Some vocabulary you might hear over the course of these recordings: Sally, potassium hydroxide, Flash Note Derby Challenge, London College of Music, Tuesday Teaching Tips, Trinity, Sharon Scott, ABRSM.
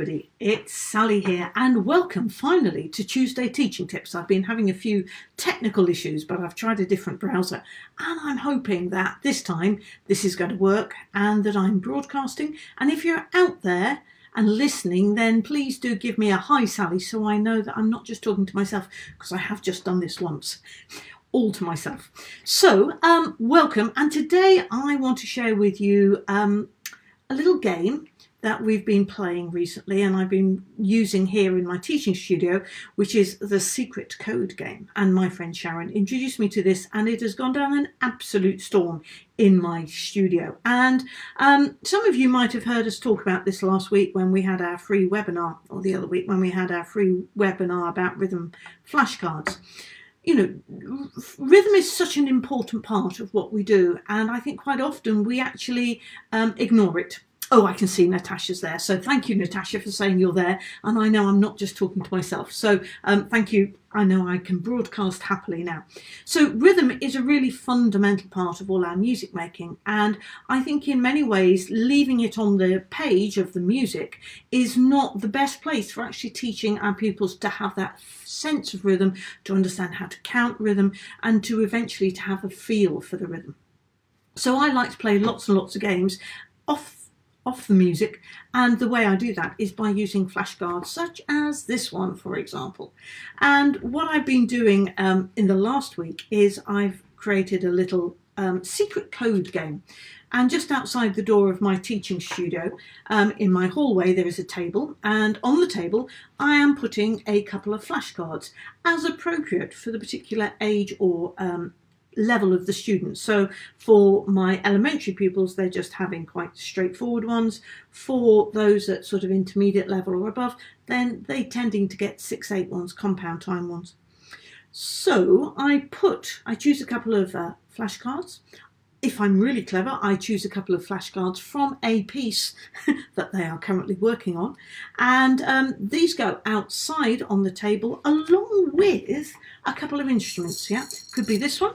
Everybody, it's Sally here and welcome finally to Tuesday Teaching Tips. I've been having a few technical issues, but I've tried a different browser and I'm hoping that this time this is going to work and that I'm broadcasting. And if you're out there and listening, then please do give me a hi Sally so I know that I'm not just talking to myself, because I have just done this once. All to myself. So welcome, and today I want to share with you a little game that we've been playing recently and I've been using here in my teaching studio, which is the secret code game. And my friend Sharon introduced me to this and it has gone down an absolute storm in my studio. And some of you might have heard us talk about this last week when we had our free webinar, or the other week when we had our free webinar about rhythm flashcards. You know, rhythm is such an important part of what we do, and I think quite often we actually ignore it. Oh, I can see Natasha's there. So thank you, Natasha, for saying you're there. And I know I'm not just talking to myself. So thank you. I know I can broadcast happily now. So rhythm is a really fundamental part of all our music making. And I think in many ways, leaving it on the page of the music is not the best place for actually teaching our pupils to have that sense of rhythm, to understand how to count rhythm, and to eventually to have a feel for the rhythm. So I like to play lots and lots of games off the music, and the way I do that is by using flashcards such as this one, for example. And what I've been doing in the last week is I've created a little secret code game, and just outside the door of my teaching studio in my hallway there is a table, and on the table I am putting a couple of flashcards as appropriate for the particular age or level of the students. So for my elementary pupils, they're just having quite straightforward ones. For those at sort of intermediate level or above, then they tending to get 6/8 ones, compound time ones. So I choose a couple of flashcards. If I'm really clever, I choose a couple of flashcards from a piece that they are currently working on, and these go outside on the table along with a couple of instruments. Yeah, could be this one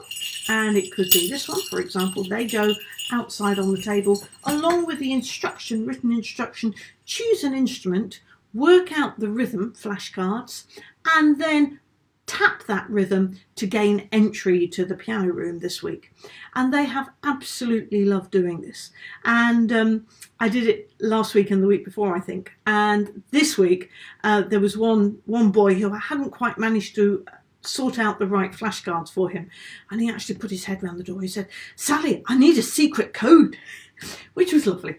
and it could be this one, for example. They go outside on the table along with the instruction, written instruction, choose an instrument, work out the rhythm flashcards, and then tap that rhythm to gain entry to the piano room this week. And they have absolutely loved doing this. And I did it last week and the week before, I think. And this week there was one boy who I hadn't quite managed to sort out the right flashcards for him, and he actually put his head round the door. He said, "Sally, I need a secret code," which was lovely.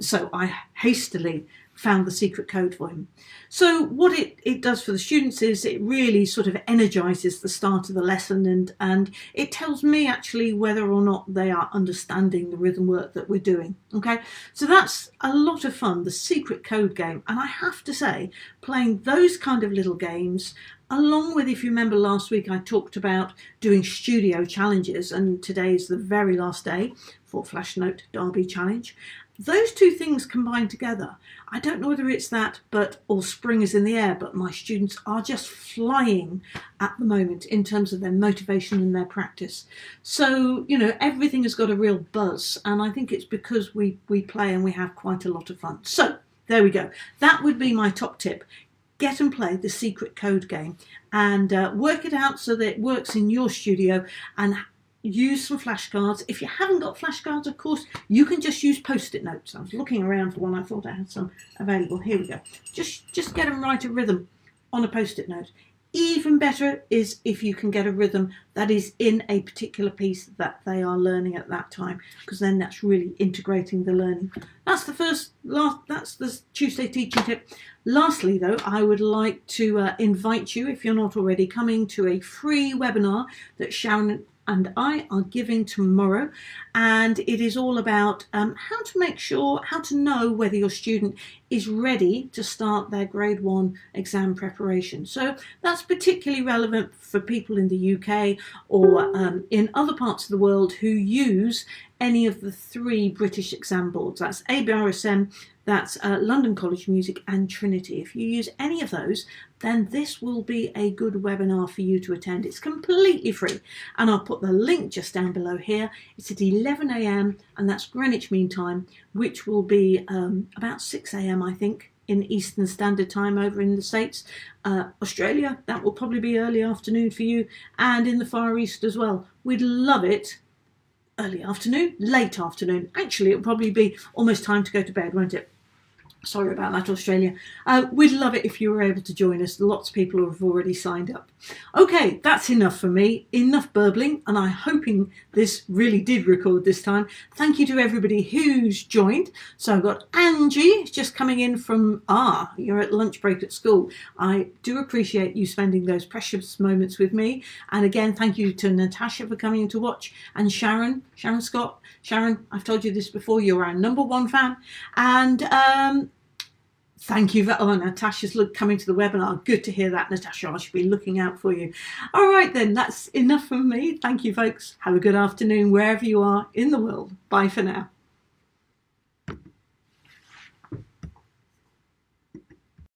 So I hastily found the secret code for him. So what it does for the students is it really sort of energizes the start of the lesson, and it tells me actually whether or not they are understanding the rhythm work that we're doing. Okay, so that's a lot of fun, the secret code game. And I have to say, playing those kind of little games, along with, if you remember last week, I talked about doing studio challenges, and today is the very last day for Flash Note Derby Challenge. Those two things combined together, I don't know whether it's that, but, or spring is in the air, but my students are just flying at the moment in terms of their motivation and their practice. So, you know, everything has got a real buzz, and I think it's because we play and we have quite a lot of fun. So there we go. That would be my top tip. Get and play the secret code game and work it out so that it works in your studio, and use some flashcards. If you haven't got flashcards, of course, you can just use post-it notes. I was looking around for one. I thought I had some available. Here we go. Just get them, write a rhythm on a post-it note. Even better is if you can get a rhythm that is in a particular piece that they are learning at that time, because then that's really integrating the learning. That's the that's the Tuesday teaching tip. Lastly, though, I would like to invite you, if you're not already, coming to a free webinar that Sharon and I are giving tomorrow, and it is all about how to know whether your student is ready to start their Grade 1 exam preparation. So that's particularly relevant for people in the UK or in other parts of the world who use any of the 3 British exam boards. That's ABRSM, that's London College of Music, and Trinity. If you use any of those, then this will be a good webinar for you to attend. It's completely free, and I'll put the link just down below here. It's at 11 a.m. and that's Greenwich Mean Time, which will be about 6 a.m. I think in Eastern Standard Time over in the States. Australia, that will probably be early afternoon for you, and in the Far East as well. We'd love it early afternoon, late afternoon. Actually, it'll probably be almost time to go to bed, won't it? Sorry about that, Australia. We'd love it if you were able to join us. Lots of people have already signed up. Okay, that's enough for me. Enough burbling, and I'm hoping this really did record this time. Thank you to everybody who's joined. So I've got Angie just coming in from, you're at lunch break at school. I do appreciate you spending those precious moments with me. And again, thank you to Natasha for coming to watch, and Sharon Scott. Sharon, I've told you this before, you're our #1 fan. And thank you for, Natasha's coming to the webinar. Good to hear that, Natasha. I should be looking out for you. All right, then, that's enough from me. Thank you, folks. Have a good afternoon wherever you are in the world. Bye for now.